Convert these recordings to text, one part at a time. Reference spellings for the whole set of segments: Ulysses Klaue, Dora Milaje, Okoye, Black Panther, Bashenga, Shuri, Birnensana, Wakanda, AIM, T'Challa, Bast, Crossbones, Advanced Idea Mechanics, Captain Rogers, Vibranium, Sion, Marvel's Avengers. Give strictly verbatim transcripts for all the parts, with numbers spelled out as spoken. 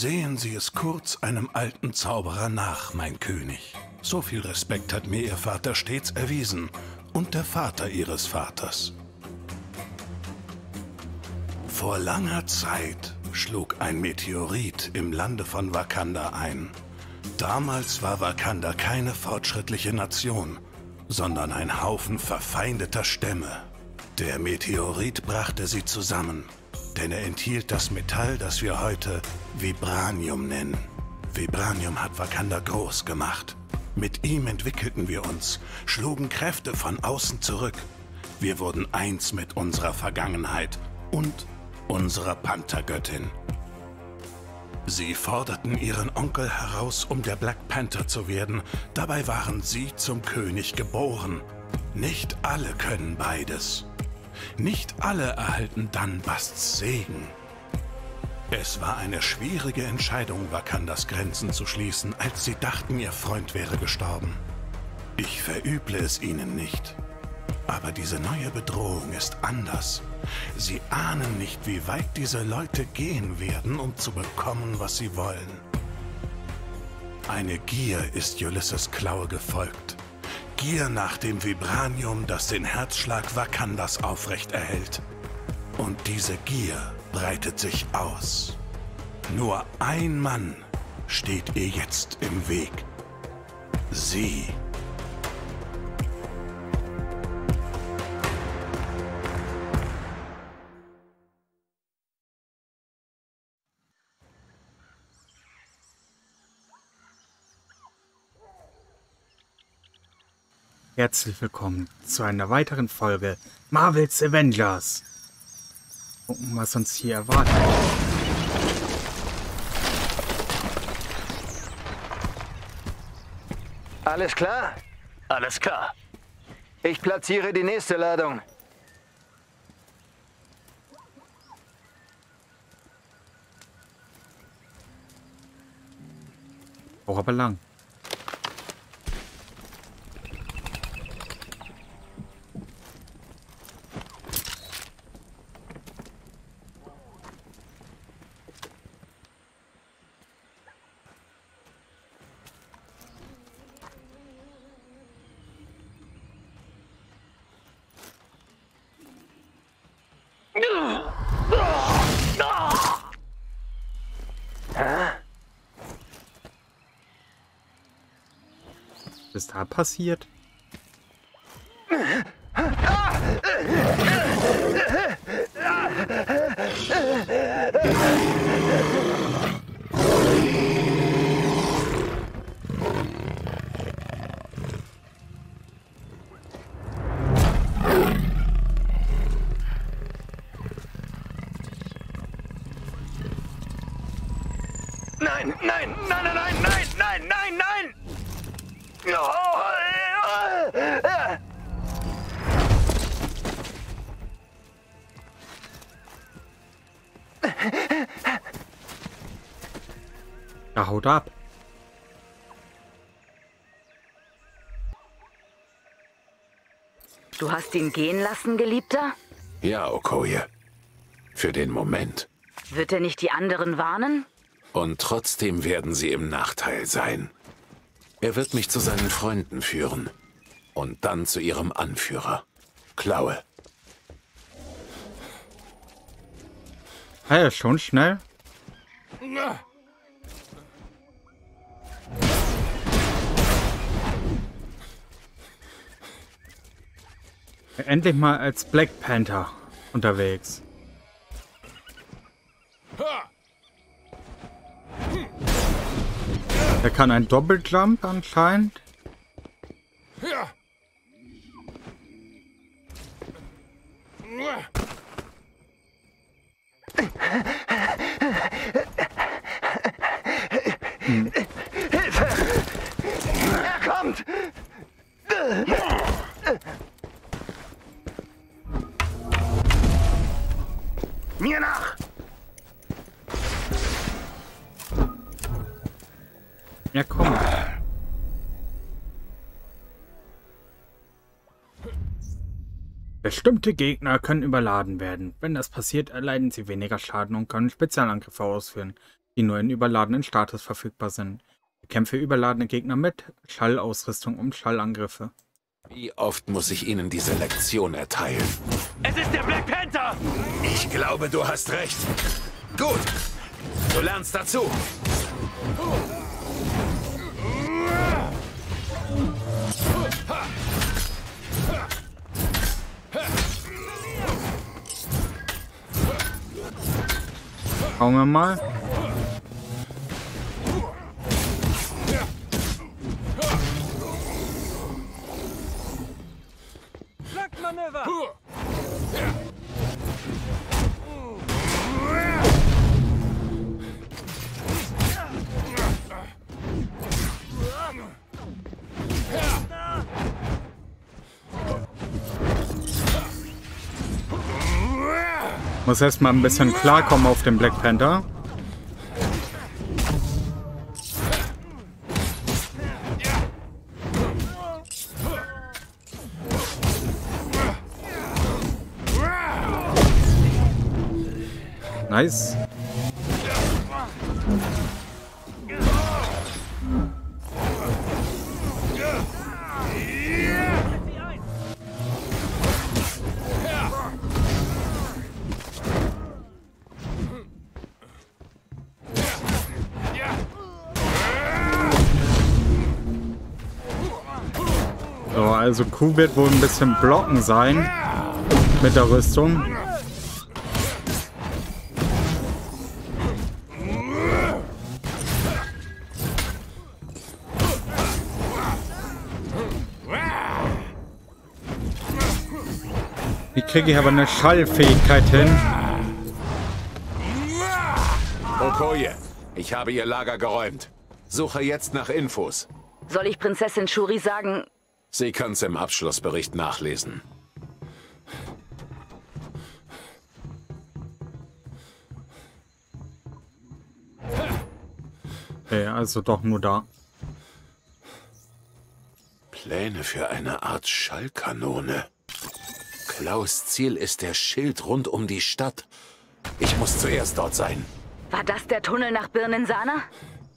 Sehen Sie es kurz einem alten Zauberer nach, mein König. So viel Respekt hat mir Ihr Vater stets erwiesen und der Vater Ihres Vaters. Vor langer Zeit schlug ein Meteorit im Lande von Wakanda ein. Damals war Wakanda keine fortschrittliche Nation, sondern ein Haufen verfeindeter Stämme. Der Meteorit brachte sie zusammen, denn er enthielt das Metall, das wir heute Vibranium nennen. Vibranium hat Wakanda groß gemacht. Mit ihm entwickelten wir uns, schlugen Kräfte von außen zurück. Wir wurden eins mit unserer Vergangenheit und unserer Panthergöttin. Sie forderten ihren Onkel heraus, um der Black Panther zu werden. Dabei waren sie zum König geboren. Nicht alle können beides. Nicht alle erhalten dann Basts Segen. Es war eine schwierige Entscheidung, Wakandas Grenzen zu schließen, als sie dachten, ihr Freund wäre gestorben. Ich verüble es ihnen nicht. Aber diese neue Bedrohung ist anders. Sie ahnen nicht, wie weit diese Leute gehen werden, um zu bekommen, was sie wollen. Eine Gier ist Ulysses Klaue gefolgt. Gier nach dem Vibranium, das den Herzschlag Wakandas aufrecht erhält. Und diese Gier breitet sich aus. Nur ein Mann steht ihr jetzt im Weg. Sie. Herzlich willkommen zu einer weiteren Folge Marvel's Avengers. Gucken, was uns hier erwartet. Alles klar? Alles klar. Ich platziere die nächste Ladung. Oh, aber lang. Was ist da passiert? Nein, nein, nein, nein, nein, nein, nein, nein, nein! Ja, haut ab. Du hast ihn gehen lassen, Geliebter? Ja, Okoye. Für den Moment. Wird er nicht die anderen warnen? Und trotzdem werden sie im Nachteil sein. Er wird mich zu seinen Freunden führen. Und dann zu ihrem Anführer. Klaue. Ja, schon schnell. Ja. Endlich mal als Black Panther unterwegs. Er kann einen Doppeljump anscheinend. Ja. Hm. Hilfe! Er kommt! Mir nach! Ja, komm. Bestimmte Gegner können überladen werden. Wenn das passiert, erleiden sie weniger Schaden und können Spezialangriffe ausführen, die nur in überladenen Status verfügbar sind. Bekämpfe überladene Gegner mit Schallausrüstung und Schallangriffe. Wie oft muss ich Ihnen diese Lektion erteilen? Es ist der Black Panther! Ich glaube, du hast recht. Gut, du lernst dazu. Schauen wir mal. Muss erstmal ein bisschen klarkommen auf den Black Panther. Nice. So, also Q wird wohl ein bisschen blocken sein mit der Rüstung. Kriege ich aber eine Schallfähigkeit hin. Okoye, ich habe ihr Lager geräumt. Suche jetzt nach Infos. Soll ich Prinzessin Shuri sagen? Sie kann's im Abschlussbericht nachlesen. Okay, also doch nur da. Pläne für eine Art Schallkanone. Klaus' Ziel ist der Schild rund um die Stadt. Ich muss zuerst dort sein. War das der Tunnel nach Birnensana?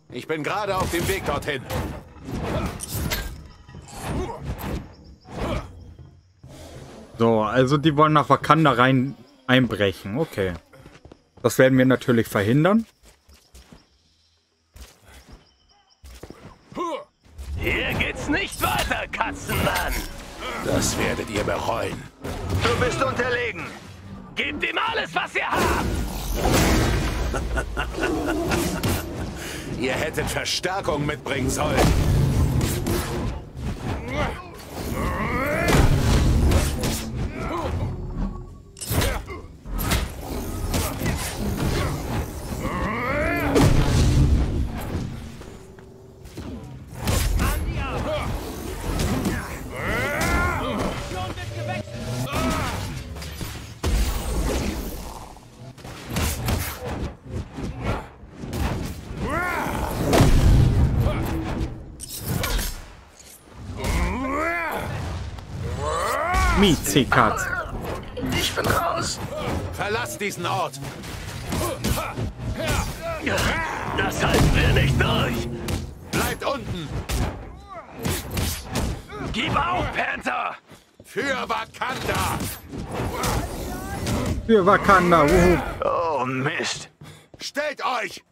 Ich bin gerade auf dem Weg dorthin. So, also die wollen nach Wakanda rein einbrechen. Okay. Das werden wir natürlich verhindern. Hier geht's nicht weiter, Katzenmann. Das werdet ihr bereuen. Du bist unterlegen. Gebt ihm alles, was ihr habt. Ihr hättet Verstärkung mitbringen sollen. Mietzikatz. Ich bin raus. Verlass diesen Ort. Das halten wir nicht durch. Bleibt unten. Gib auf, Panther. Für Wakanda. Für Wakanda. Wuhu. Oh Mist. Stellt euch.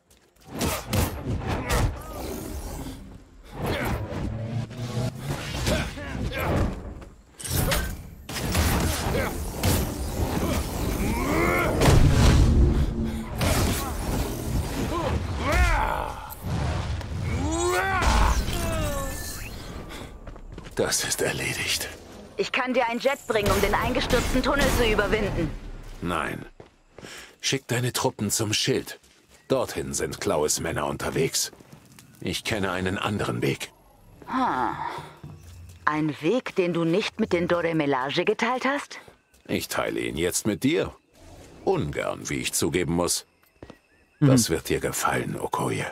Das ist erledigt. Ich kann dir ein Jet bringen, um den eingestürzten Tunnel zu überwinden. Nein. Schick deine Truppen zum Schild. Dorthin sind Klaues Männer unterwegs. Ich kenne einen anderen Weg. Hm. Ein Weg, den du nicht mit den Dora Milaje geteilt hast? Ich teile ihn jetzt mit dir. Ungern, wie ich zugeben muss. Mhm. Das wird dir gefallen, Okoye.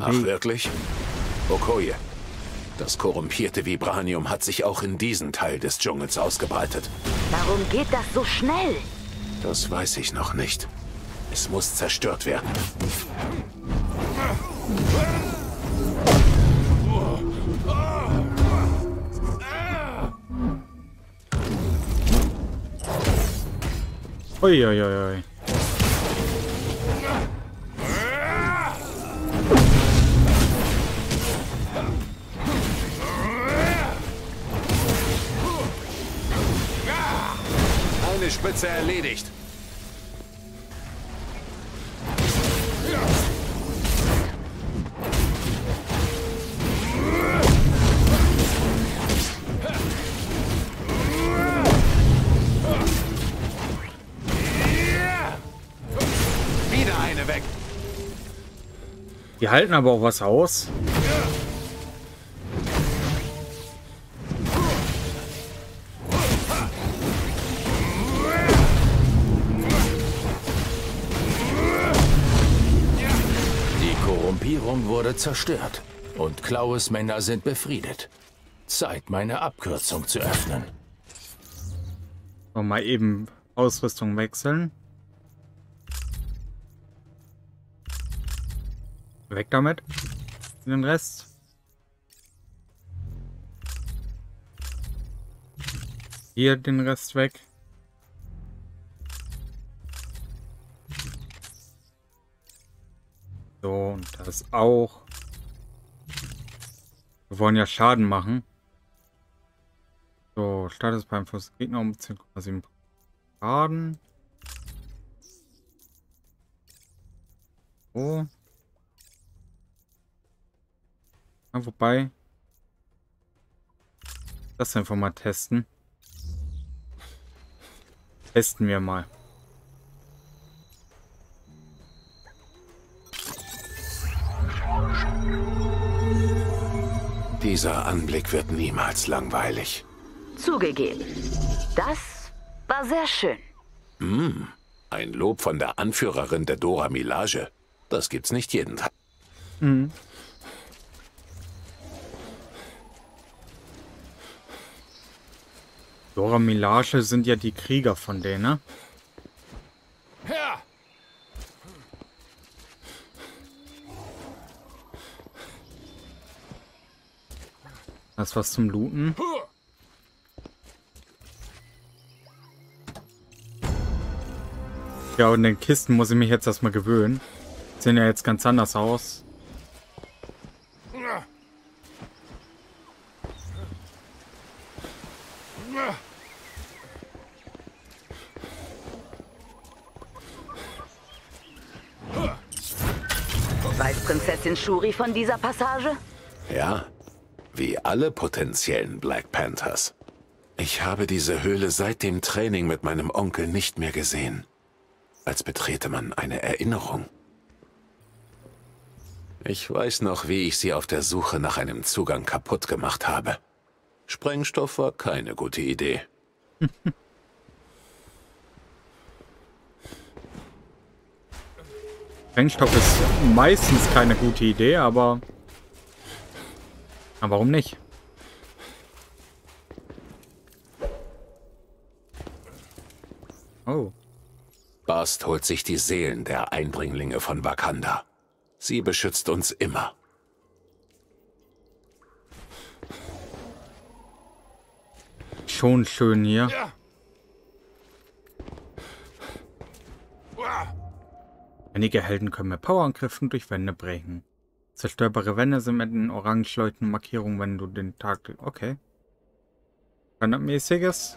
Ach, wirklich? Okoye, Das korrumpierte Vibranium hat sich auch in diesen Teil des Dschungels ausgebreitet. Warum geht das so schnell? Das weiß ich noch nicht. Es muss zerstört werden. Uiuiui. Ui, ui. Eine Spitze erledigt. Die halten aber auch was aus. Die Korrumpierung wurde zerstört und Klaues Männer sind befriedet. Zeit, meine Abkürzung zu öffnen. So, mal eben Ausrüstung wechseln. Weg damit. Den Rest. Hier den Rest weg. So, und das auch. Wir wollen ja Schaden machen. So, Status beim Fuß Gegner um zehn Komma sieben Schaden. So. Wobei, das einfach mal testen. Testen wir mal. Dieser Anblick wird niemals langweilig. Zugegeben, das war sehr schön. Mm, ein Lob von der Anführerin der Dora Milaje. Das gibt's nicht jeden Tag. Mm. Dora Milaje sind ja die Krieger von denen, ne? Ja. Das was zum Looten. Ja, und den Kisten muss ich mich jetzt erstmal gewöhnen. Sehen ja jetzt ganz anders aus. Weiß Prinzessin Shuri von dieser Passage? Ja, wie alle potenziellen Black Panthers. Ich habe diese Höhle seit dem Training mit meinem Onkel nicht mehr gesehen. Als betrete man eine Erinnerung. Ich weiß noch, wie ich sie auf der Suche nach einem Zugang kaputt gemacht habe. Sprengstoff war keine gute Idee. Sprengstoff ist meistens keine gute Idee, aber... Aber warum nicht? Oh. Bast holt sich die Seelen der Eindringlinge von Wakanda. Sie beschützt uns immer. Schon schön hier. Ja. Einige Helden können mit Powerangriffen durch Wände brechen. Zerstörbare Wände sind mit den orange leuchtenden Markierungen, wenn du den Tag... Okay. Standardmäßiges.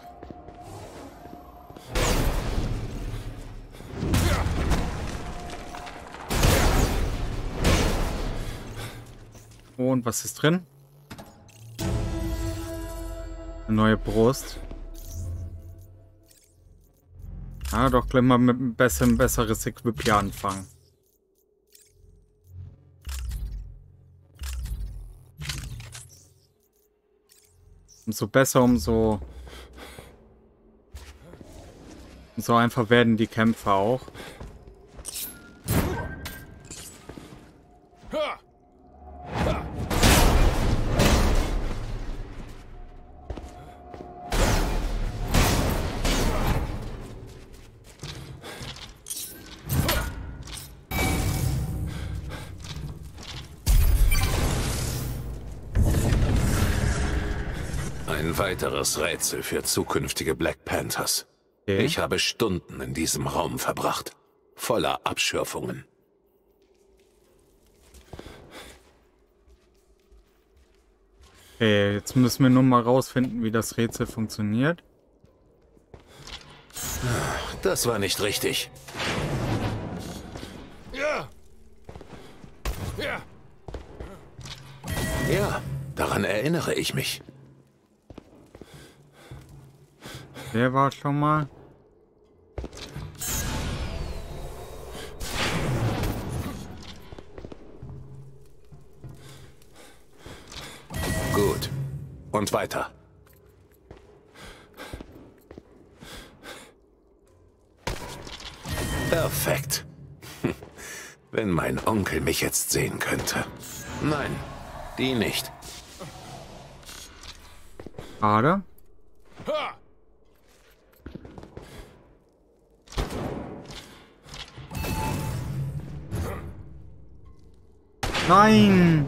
Und was ist drin? Eine neue Brust. Ah, doch gleich mal mit einem besseren, besseres Equip hier anfangen. Umso besser, umso... Umso einfach werden die Kämpfe auch. ein weiteres Rätsel für zukünftige Black Panthers. Okay. Ich habe Stunden in diesem Raum verbracht, voller Abschürfungen. Okay, jetzt müssen wir nur mal rausfinden, wie das Rätsel funktioniert. Das war nicht richtig. Ja. Ja. Ja, daran erinnere ich mich. Der war schon mal. Gut. Und weiter. Perfekt. Wenn mein Onkel mich jetzt sehen könnte. Nein, die nicht. Ader? Nein!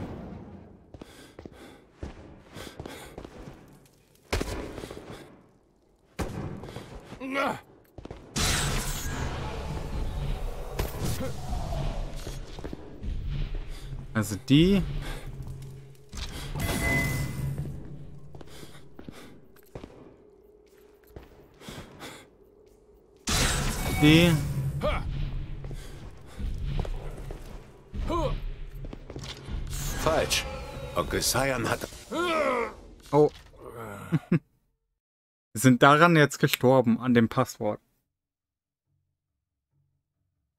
Also die... Die... Falsch. Onkel Sion hat... Oh. Wir sind daran jetzt gestorben, an dem Passwort.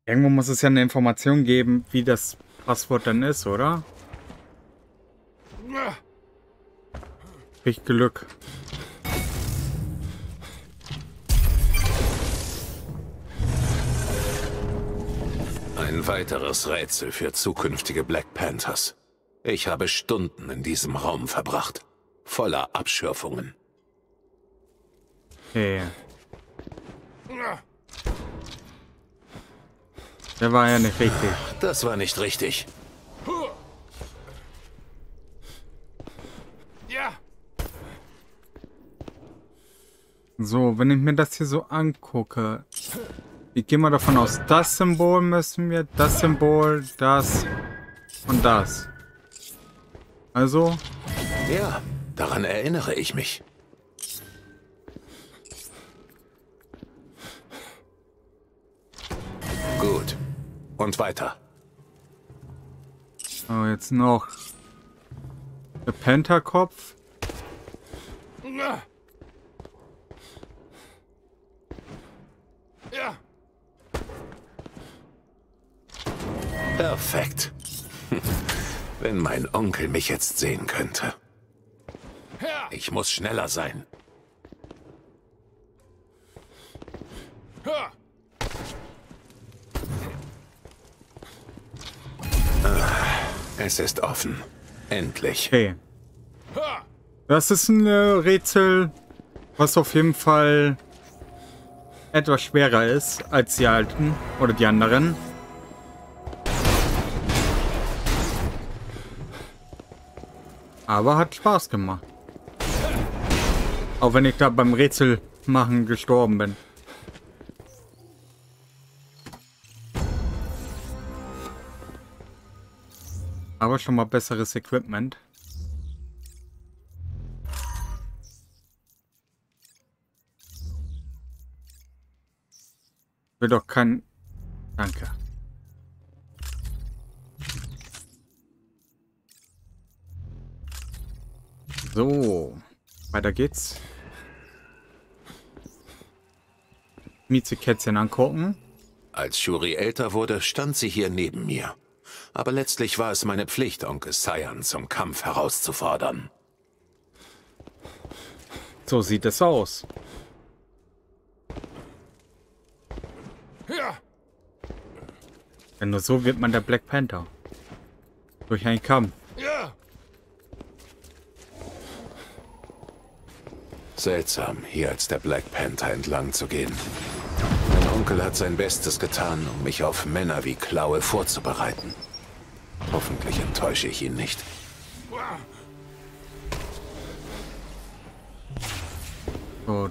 Irgendwo muss es ja eine Information geben, wie das Passwort dann ist, oder? Ich Glück. Ein weiteres Rätsel für zukünftige Black Panthers. Ich habe Stunden in diesem Raum verbracht, voller Abschürfungen. Okay. Der war ja nicht richtig. Das war nicht richtig. Ja. So, wenn ich mir das hier so angucke, ich gehe mal davon aus, das Symbol müssen wir, das Symbol, das und das. Also? Ja, daran erinnere ich mich. Gut. Und weiter. Oh, jetzt noch. Der Pantherkopf. Ja. Perfekt. Wenn mein Onkel mich jetzt sehen könnte. Ich muss schneller sein. Es ist offen. Endlich. Okay. Das ist ein Rätsel, was auf jeden Fall etwas schwerer ist als die alten oder die anderen. Aber hat Spaß gemacht. Auch wenn ich da beim Rätsel machen gestorben bin. Aber schon mal besseres Equipment. Will doch kein... Danke. So, weiter geht's. Miezekätzchen angucken. Als Shuri älter wurde, stand sie hier neben mir. Aber letztlich war es meine Pflicht, Onkel Sion zum Kampf herauszufordern. So sieht es aus. Ja. Denn nur so wird man der Black Panther. Durch einen Kampf. Ja. Seltsam, hier als der Black Panther entlang zu gehen. Mein Onkel hat sein Bestes getan, um mich auf Männer wie Klaue vorzubereiten. Hoffentlich enttäusche ich ihn nicht. Oh.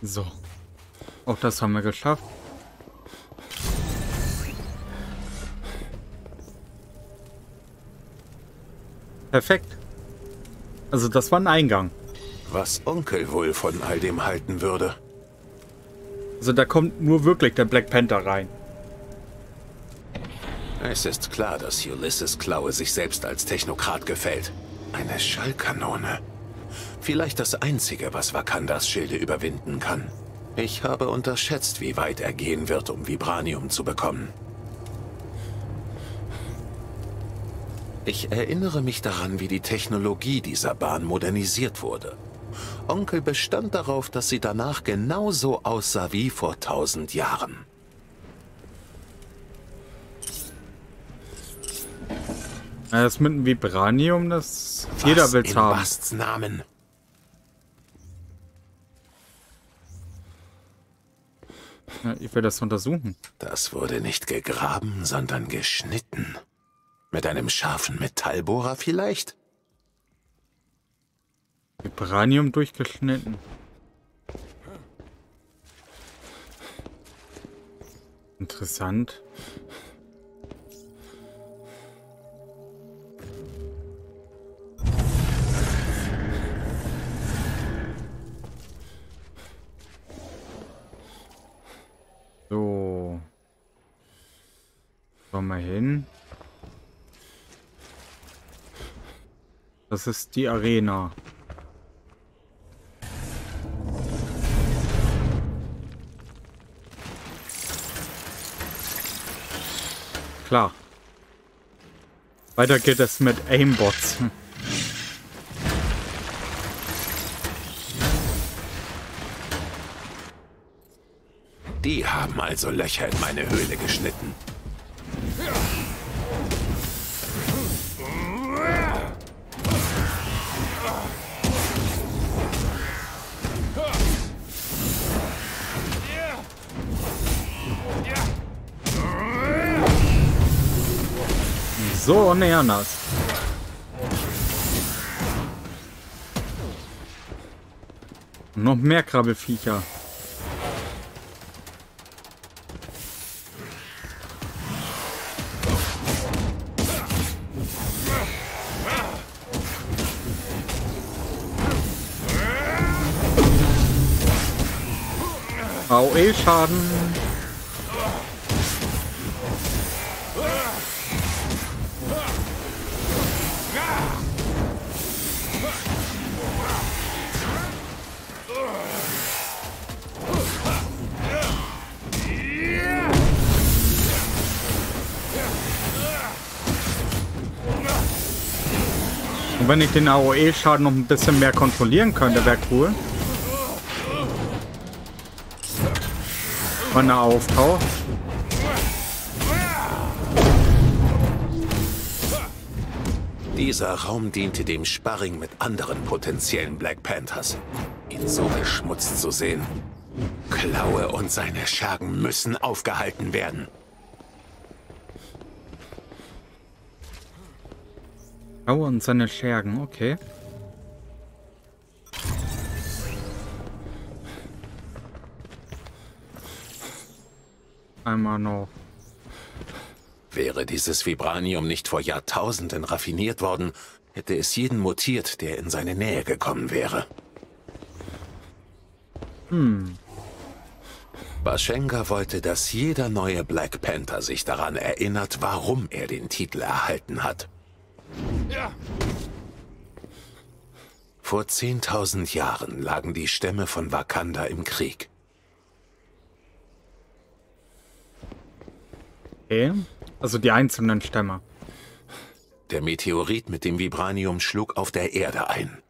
So. Auch das haben wir geschafft. Perfekt. Also das war ein Eingang. Was Onkel wohl von all dem halten würde. Also da kommt nur wirklich der Black Panther rein. Es ist klar, dass Ulysses Klaue sich selbst als Technokrat gefällt. Eine Schallkanone. Vielleicht das Einzige, was Wakandas Schilde überwinden kann. Ich habe unterschätzt, wie weit er gehen wird, um Vibranium zu bekommen. Ich erinnere mich daran, wie die Technologie dieser Bahn modernisiert wurde. Onkel bestand darauf, dass sie danach genauso aussah wie vor tausend Jahren. Das mit dem Vibranium, das was jeder will's haben. In Basts Namen? Ja, ich will das untersuchen. Das wurde nicht gegraben, sondern geschnitten. Mit einem scharfen Metallbohrer vielleicht? Vibranium durchgeschnitten. Interessant. So. Kommen wir hin. Das ist die Arena. Klar. Weiter geht es mit Aimbots. Die haben also Löcher in meine Höhle geschnitten. So, und näher nass. Noch mehr Krabbelviecher. A O E-Schaden. Wenn ich den A O E-Schaden noch ein bisschen mehr kontrollieren könnte, wäre cool. Wenn er auftaucht. Dieser Raum diente dem Sparring mit anderen potenziellen Black Panthers. Ihn so beschmutzt zu sehen. Klaue und seine Schergen müssen aufgehalten werden. Oh, und seine Schergen, okay. Einmal noch. Wäre dieses Vibranium nicht vor Jahrtausenden raffiniert worden, hätte es jeden mutiert, der in seine Nähe gekommen wäre. Hm. Bashenga wollte, dass jeder neue Black Panther sich daran erinnert, warum er den Titel erhalten hat. Vor zehntausend Jahren lagen die Stämme von Wakanda im Krieg. Okay. Also die einzelnen Stämme. Der Meteorit mit dem Vibranium schlug auf der Erde ein.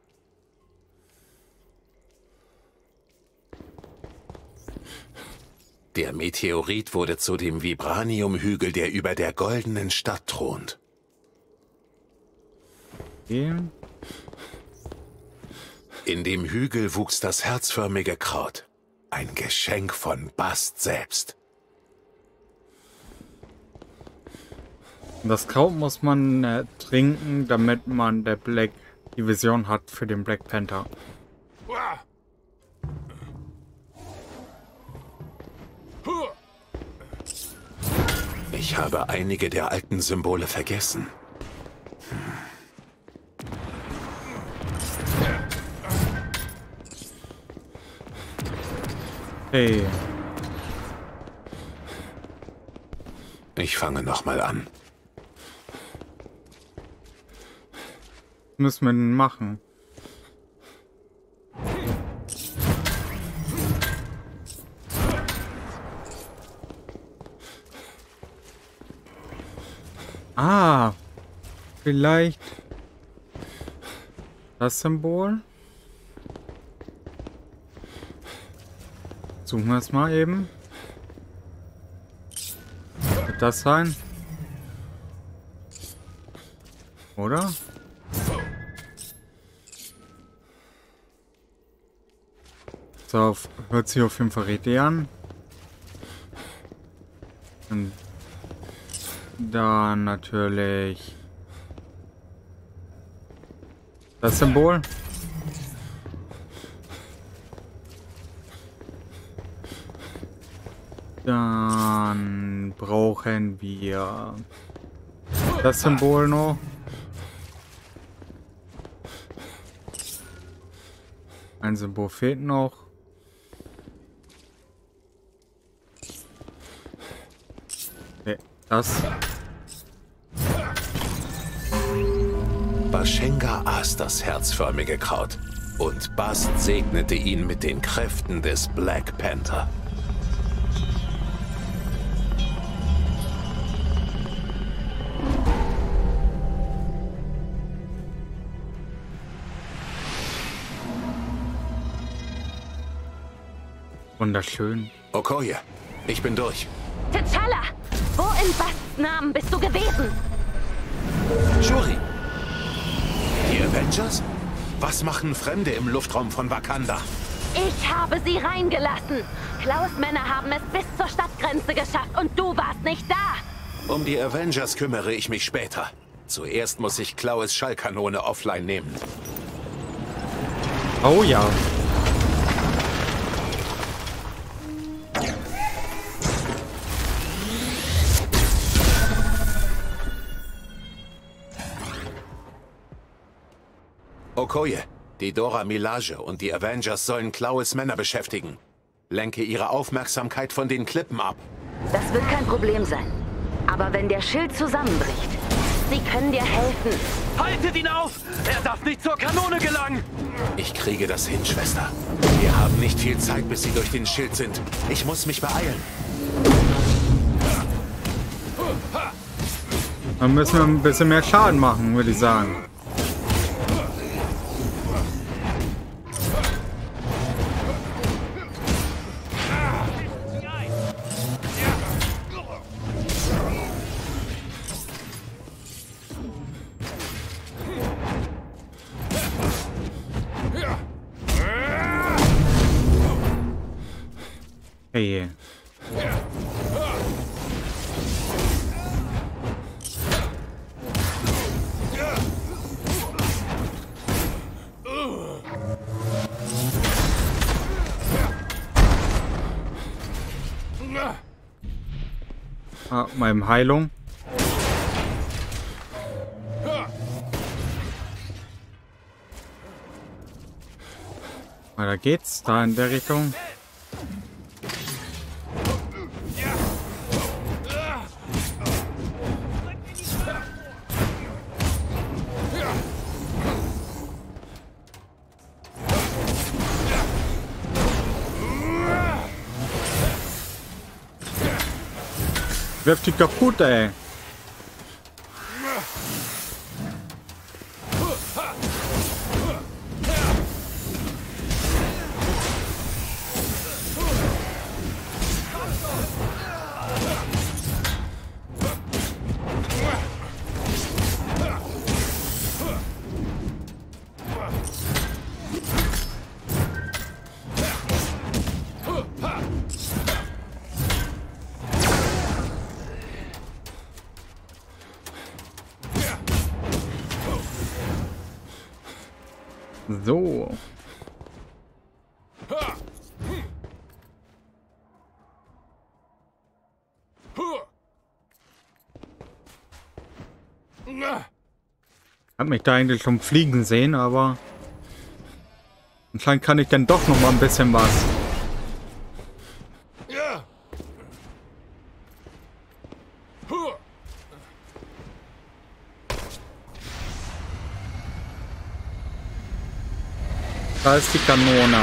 Der Meteorit wurde zu dem Vibraniumhügel, der über der goldenen Stadt thront. In dem Hügel wuchs das herzförmige Kraut. Ein Geschenk von Bast selbst. Das Kraut muss man äh, trinken, damit man der Black die Vision hat für den Black Panther. Ich habe einige der alten Symbole vergessen. Hey. Ich fange nochmal an. Was müssen wir denn machen? Ah, vielleicht das Symbol? Suchen wir es mal eben. Wird das sein? Oder? So, hört sich auf jeden Fall richtig an. Und dann natürlich das Symbol. Dann brauchen wir das Symbol noch. Ein Symbol fehlt noch. Okay, das. Bashenga aß das herzförmige Kraut und Bast segnete ihn mit den Kräften des Black Panther. Wunderschön. Okoye, ich bin durch. T'Challa, wo in Basts Namen bist du gewesen? Shuri. Die Avengers? Was machen Fremde im Luftraum von Wakanda? Ich habe sie reingelassen. Klaues Männer haben es bis zur Stadtgrenze geschafft und du warst nicht da. Um die Avengers kümmere ich mich später. Zuerst muss ich Klaues Schallkanone offline nehmen. Oh ja. Okoye, die Dora Milaje und die Avengers sollen Klaues Männer beschäftigen. Lenke ihre Aufmerksamkeit von den Klippen ab. Das wird kein Problem sein. Aber wenn der Schild zusammenbricht, sie können dir helfen. Haltet ihn auf! Er darf nicht zur Kanone gelangen! Ich kriege das hin, Schwester. Wir haben nicht viel Zeit, bis sie durch den Schild sind. Ich muss mich beeilen. Dann müssen wir ein bisschen mehr Schaden machen, würde ich sagen. Hey. Ah, meinem Heilung. Weiter geht's, da in der Richtung. Wirf die kaputt, ey. So. Hab mich da eigentlich schon fliegen sehen, aber anscheinend kann ich dann doch noch mal ein bisschen was. Da ist die Kanone.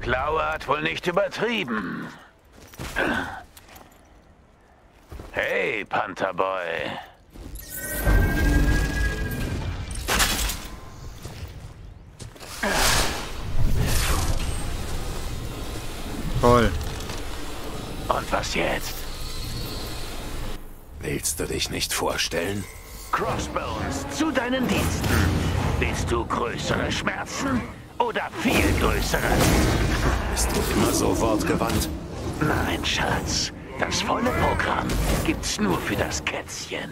Klaue hat wohl nicht übertrieben. Hey, Pantherboy. Toll. Und was jetzt? Willst du dich nicht vorstellen? Crossbones, zu deinen Diensten. Willst du größere Schmerzen oder viel größere? Bist du immer so wortgewandt? Nein, Schatz. Das volle Programm gibt's nur für das Kätzchen.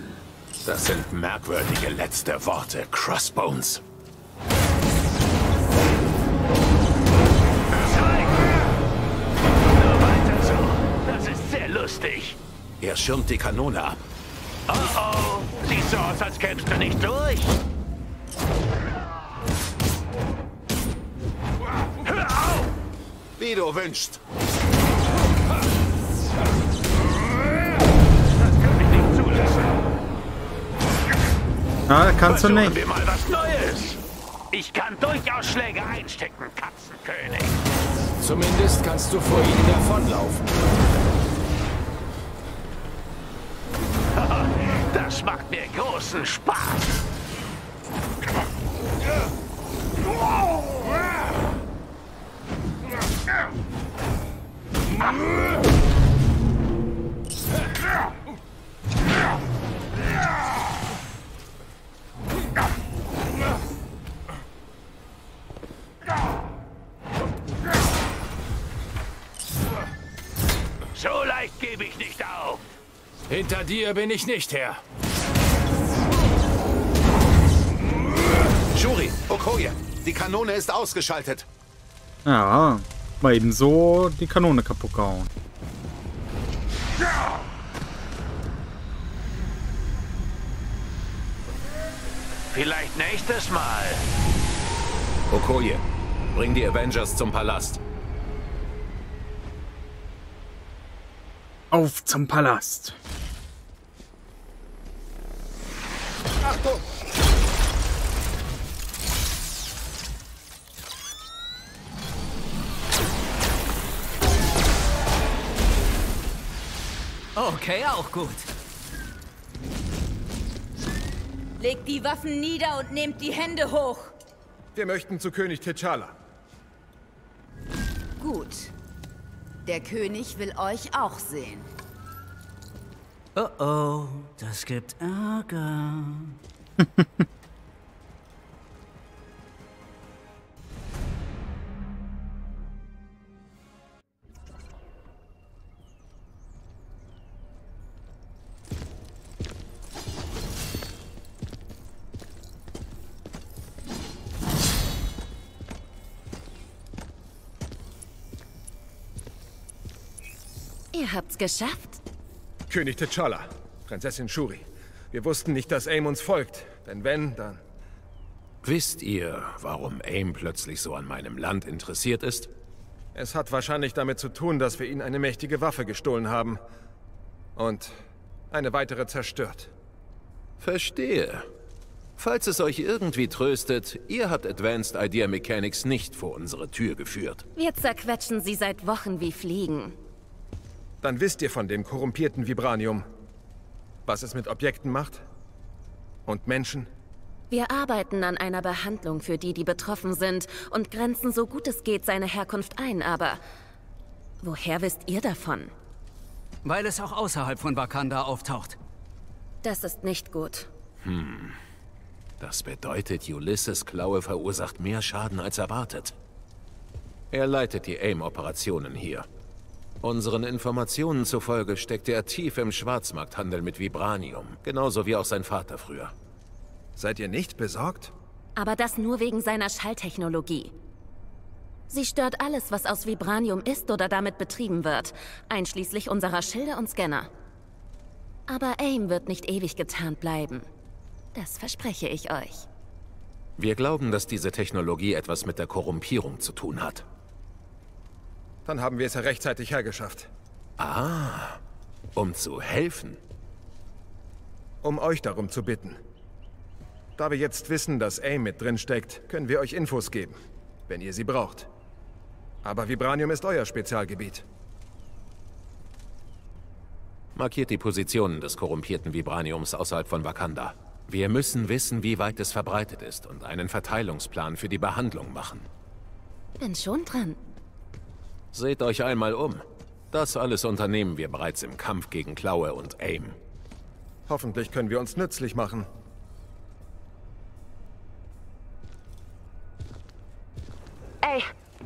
Das sind merkwürdige letzte Worte, Crossbones. Schweig! Nur weiter so. Das ist sehr lustig. Er schirmt die Kanone ab. Oh oh, siehst so aus, als kämpfst du nicht durch. Hör auf! Wie du wünschst. Das kann ich nicht zulassen. Na, kannst Versuchen du nicht. Wir mal was Neues. Ich kann durchaus Schläge einstecken, Katzenkönig. Zumindest kannst du vor ihnen davonlaufen. Das macht mir großen Spaß. So leicht gebe ich nicht auf. Hinter dir bin ich nicht her. Shuri, Okoye, die Kanone ist ausgeschaltet. Ja, mal eben so die Kanone kaputt gehauen. Vielleicht nächstes Mal. Okoye, bring die Avengers zum Palast. Auf zum Palast. Achtung! Okay, auch gut. Legt die Waffen nieder und nehmt die Hände hoch. Wir möchten zu König T'Challa. Gut. Der König will euch auch sehen. Oh oh, das gibt Ärger. Ihr habt's geschafft? König T'Challa, Prinzessin Shuri. Wir wussten nicht, dass AIM uns folgt. Denn wenn, dann... Wisst ihr, warum AIM plötzlich so an meinem Land interessiert ist? Es hat wahrscheinlich damit zu tun, dass wir ihnen eine mächtige Waffe gestohlen haben. Und eine weitere zerstört. Verstehe. Falls es euch irgendwie tröstet, ihr habt Advanced Idea Mechanics nicht vor unsere Tür geführt. Wir zerquetschen sie seit Wochen wie Fliegen. Dann wisst ihr von dem korrumpierten Vibranium, was es mit Objekten macht und Menschen. Wir arbeiten an einer Behandlung für die, die betroffen sind und grenzen so gut es geht seine Herkunft ein, aber woher wisst ihr davon? Weil es auch außerhalb von Wakanda auftaucht. Das ist nicht gut. Hm. Das bedeutet, Ulysses Klaue verursacht mehr Schaden als erwartet. Er leitet die AIM-Operationen hier. Unseren Informationen zufolge steckt er tief im Schwarzmarkthandel mit Vibranium, genauso wie auch sein Vater früher. Seid ihr nicht besorgt? Aber das nur wegen seiner Schalltechnologie. Sie stört alles, was aus Vibranium ist oder damit betrieben wird, einschließlich unserer Schilde und Scanner. Aber AIM wird nicht ewig getarnt bleiben. Das verspreche ich euch. Wir glauben, dass diese Technologie etwas mit der Korrumpierung zu tun hat. Dann haben wir es ja rechtzeitig hergeschafft. Ah, um zu helfen. Um euch darum zu bitten. Da wir jetzt wissen, dass AIM mit drin steckt, können wir euch Infos geben, wenn ihr sie braucht. Aber Vibranium ist euer Spezialgebiet. Markiert die Positionen des korrumpierten Vibraniums außerhalb von Wakanda. Wir müssen wissen, wie weit es verbreitet ist und einen Verteilungsplan für die Behandlung machen. Bin schon dran. Seht euch einmal um. Das alles unternehmen wir bereits im Kampf gegen Klaue und AIM. Hoffentlich können wir uns nützlich machen. Ey,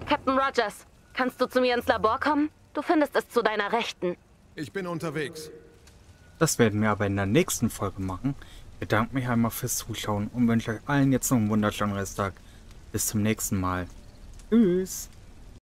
Captain Rogers, kannst du zu mir ins Labor kommen? Du findest es zu deiner Rechten. Ich bin unterwegs. Das werden wir aber in der nächsten Folge machen. Ich bedanke mich einmal fürs Zuschauen und wünsche euch allen jetzt noch einen wunderschönen Resttag. Bis zum nächsten Mal. Tschüss.